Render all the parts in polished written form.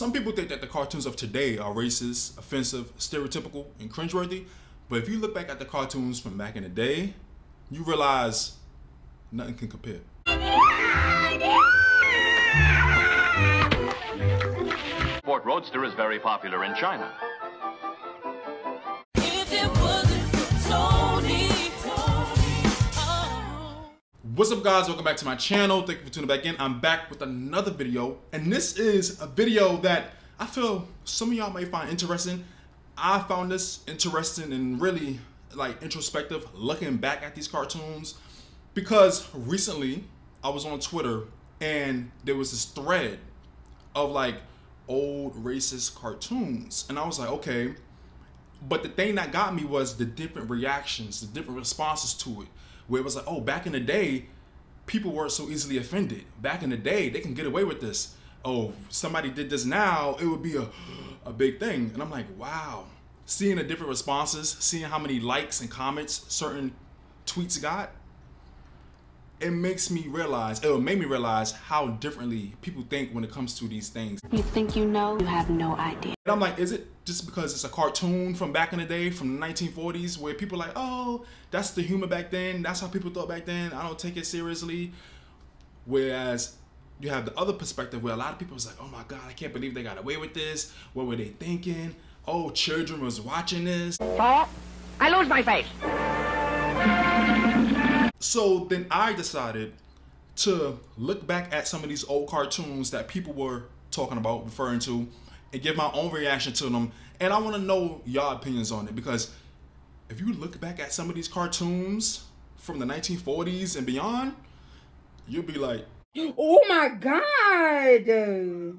Some people think that the cartoons of today are racist, offensive, stereotypical, and cringeworthy, but if you look back at the cartoons from back in the day, you realize nothing can compare. Ford Roadster is very popular in China. If it wasn't for Tony. What's up, guys? Welcome back to my channel. Thank you for tuning back in. I'm back with another video, and this is a video that I feel some of y'all may find interesting. I found this interesting and really like introspective, looking back at these cartoons, because recently I was on Twitter and there was this thread of like old racist cartoons, and I was like, okay, but the thing that got me was the different reactions, the different responses to it, where it was like, oh, back in the day people weren't so easily offended, back in the day they can get away with this, oh, if somebody did this now it would be a big thing. And I'm like, wow, seeing the different responses, seeing how many likes and comments certain tweets got, it made me realize how differently people think when it comes to these things. You think you know, you have no idea. And I'm like, is it just because it's a cartoon from back in the day, from the 1940s, where people are like, oh, that's the humor back then, that's how people thought back then, I don't take it seriously. Whereas you have the other perspective where a lot of people was like, oh my God, I can't believe they got away with this. What were they thinking? Oh, children was watching this. Oh, I lose my face. So then I decided to look back at some of these old cartoons that people were talking about, referring to, and give my own reaction to them. And I want to know y'all opinions on it, because if you look back at some of these cartoons from the 1940s and beyond, you'll be like, oh my God.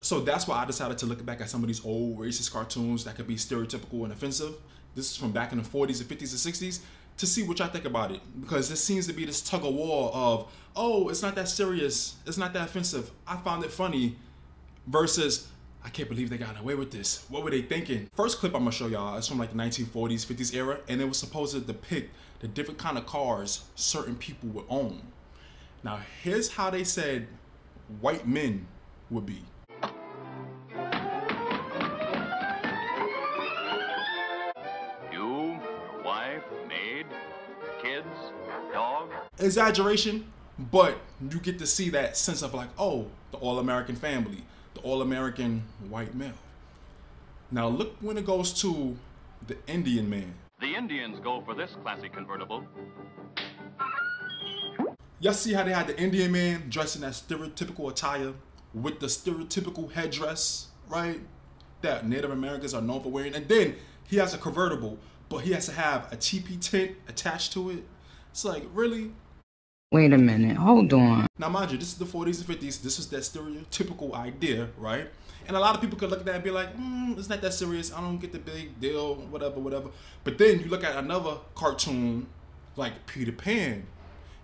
So that's why I decided to look back at some of these old racist cartoons that could be stereotypical and offensive. This is from back in the 40s and 50s and 60s. To see what y'all think about it, because this seems to be this tug of war of, oh, it's not that serious, it's not that offensive, I found it funny, versus I can't believe they got away with this, what were they thinking? First clip I'm gonna show y'all is from like the 1940s, 50s era, and it was supposed to depict the different kind of cars certain people would own. Now here's how they said white men would be. Exaggeration, but you get to see that sense of like, oh, the all-American family, the all-American white male. Now look when it goes to the Indian man. The Indians go for this classic convertible. Y'all see how they had the Indian man dressed in that stereotypical attire with the stereotypical headdress, right? That Native Americans are known for wearing. And then he has a convertible, but he has to have a teepee tent attached to it. It's like, really? Wait a minute, hold on. Now mind you, this is the 40s and 50s. This was that stereotypical idea, right? And a lot of people could look at that and be like, it's not that serious, I don't get the big deal, whatever, whatever. But then you look at another cartoon like Peter Pan,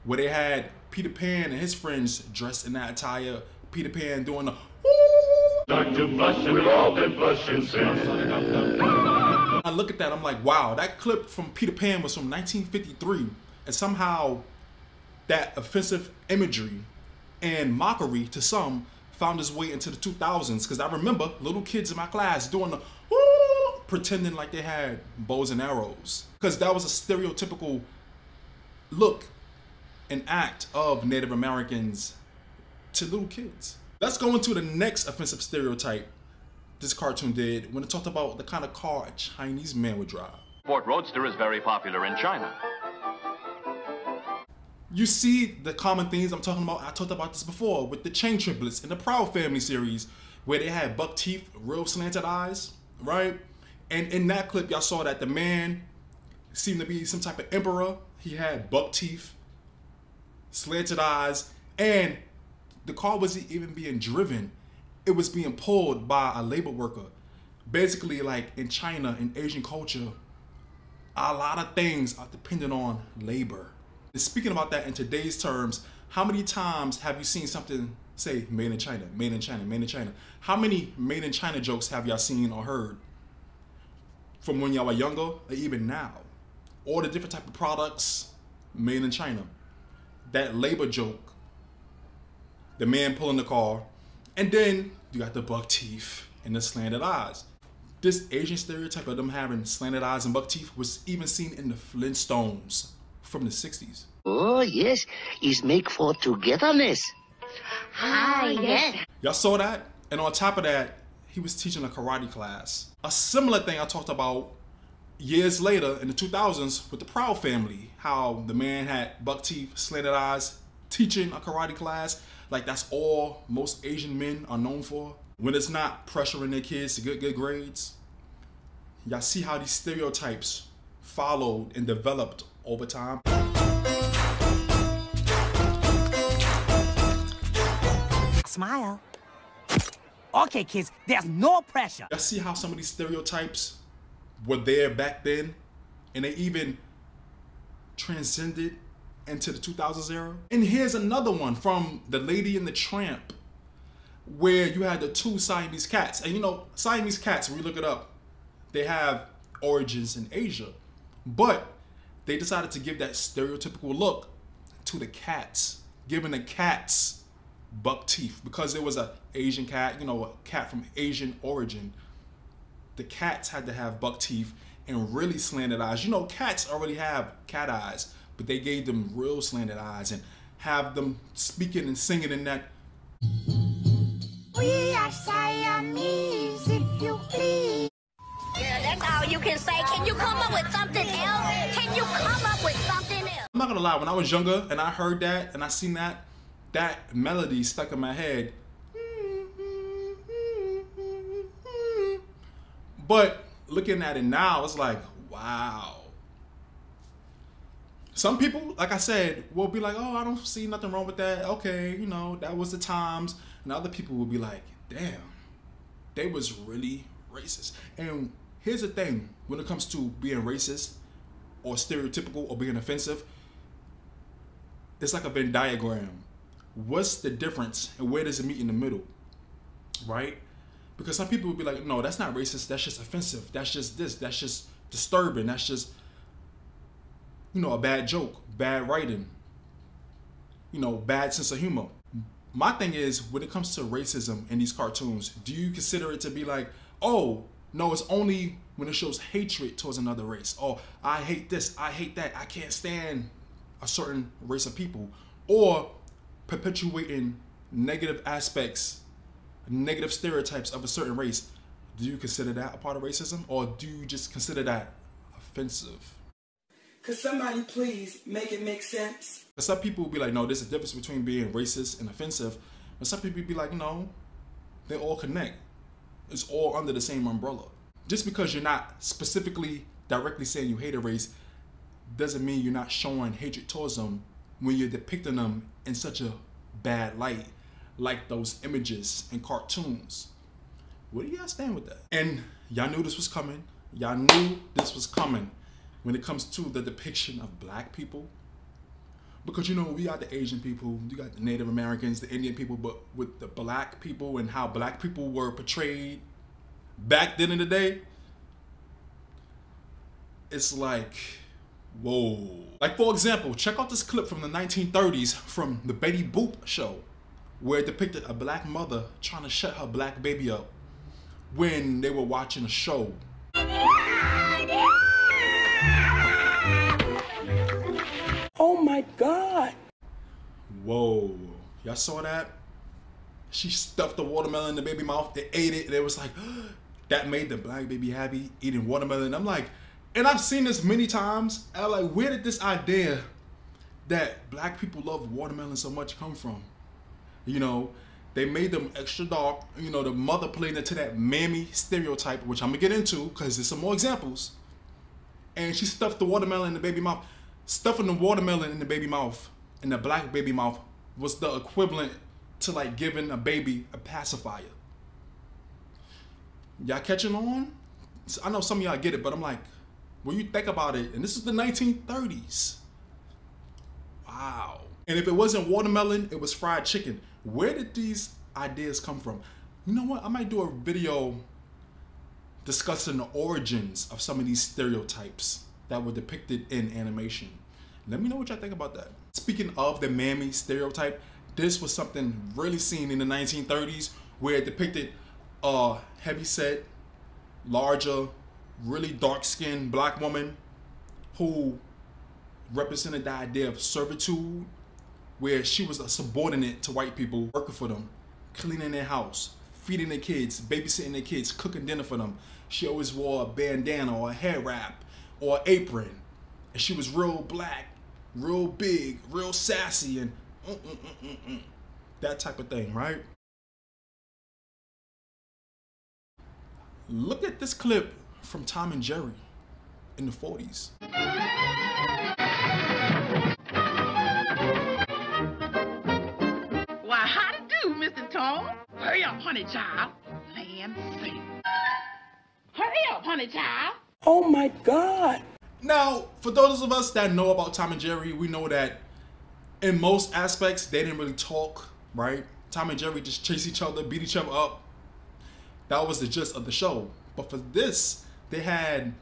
where they had Peter Pan and his friends dressed in that attire, Peter Pan doing the Dr. Blush, we've all been blushing since. I look at that, I'm like, wow, that clip from Peter Pan was from 1953. And somehow that offensive imagery and mockery to some found its way into the 2000s, because I remember little kids in my class doing the pretending like they had bows and arrows, because that was a stereotypical look and act of Native Americans to little kids. Let's go into the next offensive stereotype this cartoon did when it talked about the kind of car a Chinese man would drive. Ford Roadster is very popular in China. You see the common things I'm talking about. I talked about this before with the Chain Triplets in the Proud Family series, where they had buck teeth, real slanted eyes, right? And in that clip, y'all saw that the man seemed to be some type of emperor. He had buck teeth, slanted eyes, and the car wasn't even being driven. It was being pulled by a labor worker. Basically, like in China, in Asian culture, a lot of things are dependent on labor. Speaking about that in today's terms, how many times have you seen something say made in China, made in China, made in China? How many made in China jokes have y'all seen or heard from when y'all were younger or even now? All the different type of products made in China. That labor joke, the man pulling the car, And then you got the buck teeth and the slanted eyes. This Asian stereotype of them having slanted eyes and buck teeth was even seen in the Flintstones from the 60s. Oh yes, is make for togetherness. Ah yes. Y'all saw that? And on top of that, he was teaching a karate class. A similar thing I talked about years later in the 2000s with the Proud Family, how the man had buck teeth, slanted eyes, teaching a karate class. Like that's all most Asian men are known for. When it's not pressuring their kids to get good grades. Y'all see how these stereotypes followed and developed over time. Smile. Okay kids, there's no pressure. Y'all see how some of these stereotypes were there back then and they even transcended into the 2000s era? And here's another one from the Lady and the Tramp, where you had the two Siamese cats. And you know, Siamese cats, when you look it up, they have origins in Asia, but they decided to give that stereotypical look to the cats, giving the cats buck teeth because there was an Asian cat, you know, a cat from Asian origin. The cats had to have buck teeth and really slanted eyes. You know, cats already have cat eyes, but they gave them real slanted eyes and have them speaking and singing in that. We are Siamese, if you please. Yeah, that's all you can say. Can you come up with something else? Can you come up with something else? I'm not gonna lie, when I was younger and I heard that and I seen that, that melody stuck in my head. But looking at it now, it's like, wow. Some people, like I said, will be like, oh, I don't see nothing wrong with that. Okay, you know, that was the times. And other people will be like, damn, they was really racist. And here's the thing, when it comes to being racist or stereotypical or being offensive, it's like a Venn diagram. What's the difference and where does it meet in the middle, right? Because some people will be like, no, that's not racist. That's just offensive. That's just this. That's just disturbing. That's just, you know, a bad joke, bad writing, you know, bad sense of humor. My thing is, when it comes to racism in these cartoons, do you consider it to be like, oh, no, it's only when it shows hatred towards another race. Oh, I hate this. I hate that. I can't stand a certain race of people. Or perpetuating negative aspects, negative stereotypes of a certain race. Do you consider that a part of racism? Or do you just consider that offensive? Could somebody please make it make sense? Some people will be like, no, there's a difference between being racist and offensive. But some people will be like, no, they all connect. It's all under the same umbrella. Just because you're not specifically directly saying you hate a race doesn't mean you're not showing hatred towards them when you're depicting them in such a bad light, like those images and cartoons. Where do y'all stand with that? And y'all knew this was coming. Y'all knew this was coming. When it comes to the depiction of black people, because you know, we got the Asian people, you got the Native Americans, the Indian people, but with the black people and how black people were portrayed back then in the day, it's like, whoa. Like for example, check out this clip from the 1930s from the Betty Boop show, where it depicted a black mother trying to shut her black baby up when they were watching a show. Oh my God. Whoa. Y'all saw that? She stuffed the watermelon in the baby mouth. They ate it. They was like, oh, that made the black baby happy, eating watermelon. I'm like, and I've seen this many times. I'm like, where did this idea that black people love watermelon so much come from? You know, they made them extra dark. You know, the mother played into that mammy stereotype, which I'm going to get into because there's some more examples. And she stuffed the watermelon in the baby mouth. Stuffing the watermelon in the baby mouth, in the black baby mouth, was the equivalent to like giving a baby a pacifier. Y'all catching on? I know some of y'all get it, but I'm like, when you think about it, and this is the 1930s. Wow. And if it wasn't watermelon, it was fried chicken. Where did these ideas come from? You know what? I might do a video discussing the origins of some of these stereotypes that were depicted in animation. Let me know what y'all think about that. Speaking of the mammy stereotype, this was something really seen in the 1930s where it depicted a heavyset, larger, really dark-skinned black woman who represented the idea of servitude, where she was a subordinate to white people, working for them, cleaning their house, feeding their kids, babysitting their kids, cooking dinner for them. She always wore a bandana or a hair wrap or an apron. And she was real black, real big, real sassy, and that type of thing, right? Look at this clip from Tom and Jerry in the 40s. Why, how to do, Mr. Tom? Hurry up, honey child. Land sake. Hurry up, honey child. Oh my God. Now, for those of us that know about Tom and Jerry, we know that in most aspects, they didn't really talk, right? Tom and Jerry just chased each other, beat each other up. That was the gist of the show. But for this, they had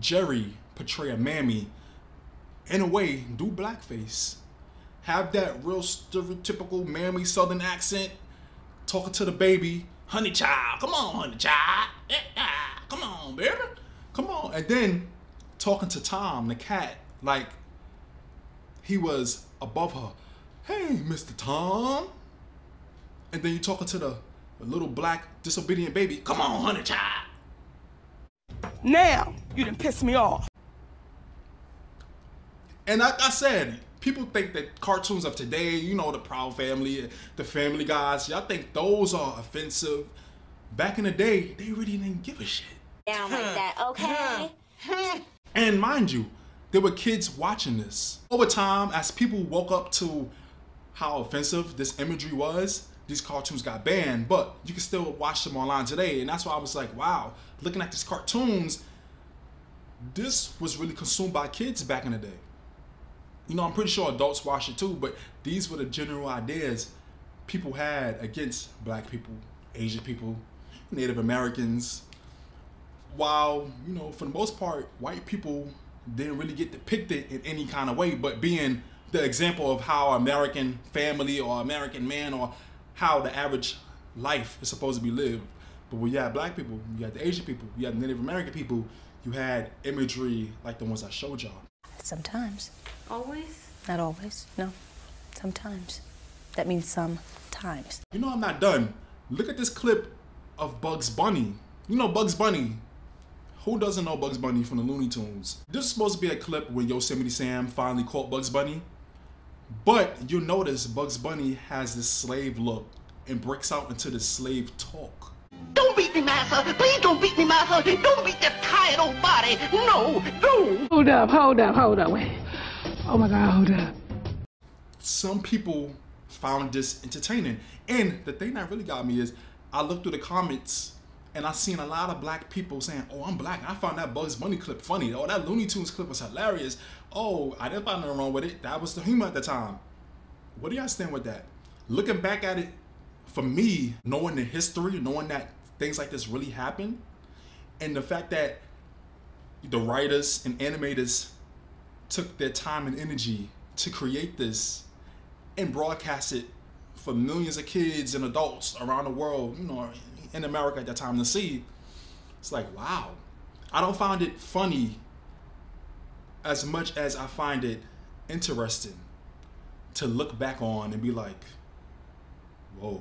Jerry portray a mammy, in a way, do blackface. Have that real stereotypical mammy southern accent, talking to the baby, honey child, come on, honey child, come on, baby, come on. And then talking to Tom, the cat, like he was above her. Hey, Mr. Tom. And then you're talking to the little black disobedient baby, come on, honey child. Now, you done pissed me off. And like I said, people think that cartoons of today, you know, the Proud Family, the Family Guys, y'all think those are offensive. Back in the day, they really didn't give a shit. Down like that, okay? And mind you, there were kids watching this. Over time, as people woke up to how offensive this imagery was, these cartoons got banned, but you can still watch them online today. And that's why I was like, wow, looking at these cartoons, this was really consumed by kids back in the day. You know, I'm pretty sure adults watch it too, but these were the general ideas people had against black people, Asian people, Native Americans. While, you know, for the most part, white people didn't really get depicted in any kind of way, but being the example of how American family or American man or how the average life is supposed to be lived. But when you had black people, you had the Asian people, you had Native American people, you had imagery like the ones I showed y'all. Sometimes. Always? Not always, no. Sometimes. That means sometimes. You know I'm not done. Look at this clip of Bugs Bunny. You know Bugs Bunny. Who doesn't know Bugs Bunny from the Looney Tunes? This is supposed to be a clip where Yosemite Sam finally caught Bugs Bunny. But you'll notice Bugs Bunny has this slave look and breaks out into this slave talk. Don't beat me, Master. Please don't beat me, Master. Don't beat that tired old body. No, don't. Hold up, hold up, hold up. Wait. Oh my God, hold up. Some people found this entertaining. And the thing that really got me is I looked through the comments and I seen a lot of black people saying, oh, I'm black. I found that Bugs Bunny clip funny. Oh, that Looney Tunes clip was hilarious. Oh, I didn't find nothing wrong with it. That was the humor at the time. What do y'all stand with that? Looking back at it, for me, knowing the history, knowing that things like this really happen, and the fact that the writers and animators took their time and energy to create this and broadcast it for millions of kids and adults around the world, you know, in America at that time to see, it's like, wow. I don't find it funny as much as I find it interesting to look back on and be like, whoa.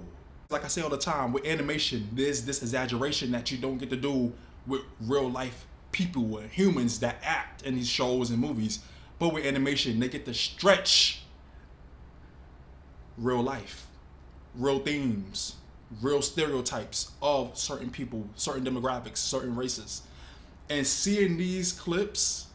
Like I say all the time, with animation, there's this exaggeration that you don't get to do with real life people and humans that act in these shows and movies. But with animation, they get to stretch real life, real themes, real stereotypes of certain people, certain demographics, certain races. And seeing these clips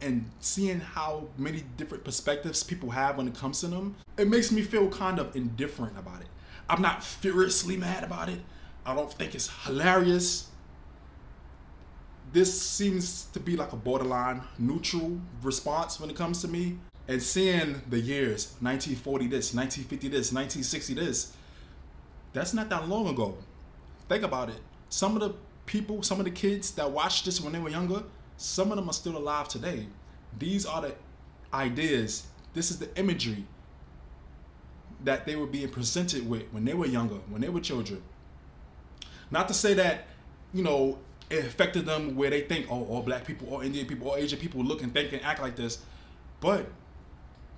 and seeing how many different perspectives people have when it comes to them, it makes me feel kind of indifferent about it. I'm not furiously mad about it. I don't think it's hilarious. This seems to be like a borderline neutral response when it comes to me. And seeing the years, 1940 this, 1950 this, 1960 this, that's not that long ago. Think about it. Some of the people, some of the kids that watched this when they were younger, some of them are still alive today. These are the ideas. This is the imagery that they were being presented with when they were younger, when they were children. Not to say that, you know, it affected them where they think, oh, all black people, all Indian people, all Asian people look and think and act like this, but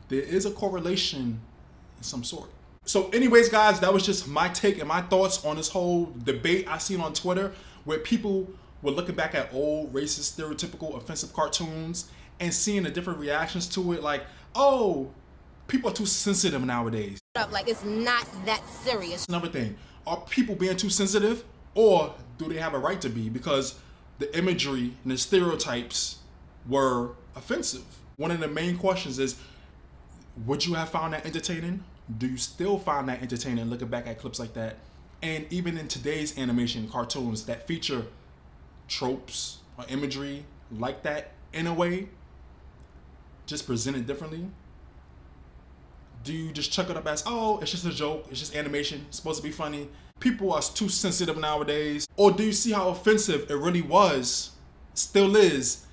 there is a correlation in some sort. So anyways, guys, that was just my take and my thoughts on this whole debate I seen on Twitter where people were looking back at old racist, stereotypical, offensive cartoons and seeing the different reactions to it, like, oh, people are too sensitive nowadays. Like, it's not that serious. Another thing, are people being too sensitive, or do they have a right to be? Because the imagery and the stereotypes were offensive. One of the main questions is, would you have found that entertaining? Do you still find that entertaining looking back at clips like that? And even in today's animation cartoons that feature tropes or imagery like that in a way, just presented differently, do you just chuck it up as, oh, it's just a joke, it's just animation, it's supposed to be funny? People are too sensitive nowadays. Or do you see how offensive it really was, still is,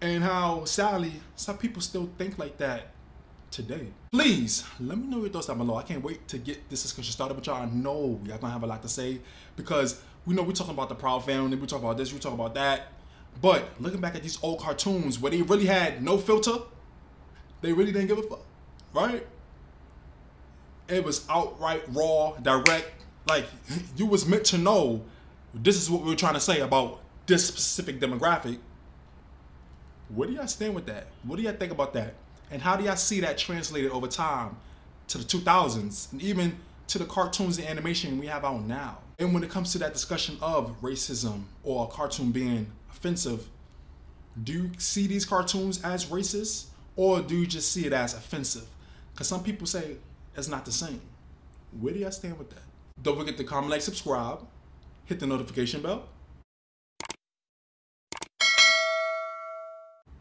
and how, sadly, some people still think like that today? Please, let me know your thoughts down below. I can't wait to get this discussion started with y'all. I know y'all gonna have a lot to say because we know we're talking about the Proud Family, we're talking about this, we're talking about that. But looking back at these old cartoons where they really had no filter, they really didn't give a fuck, right? It was outright, raw, direct. Like, you was meant to know this is what we were trying to say about this specific demographic. Where do y'all stand with that? What do y'all think about that? And how do y'all see that translated over time to the 2000s and even to the cartoons and animation we have out now? And when it comes to that discussion of racism or a cartoon being offensive, do you see these cartoons as racist, or do you just see it as offensive? Because some people say it's not the same. Where do y'all stand with that? Don't forget to comment, like, subscribe, hit the notification bell.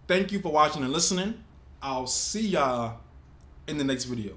Thank you for watching and listening. I'll see y'all in the next video.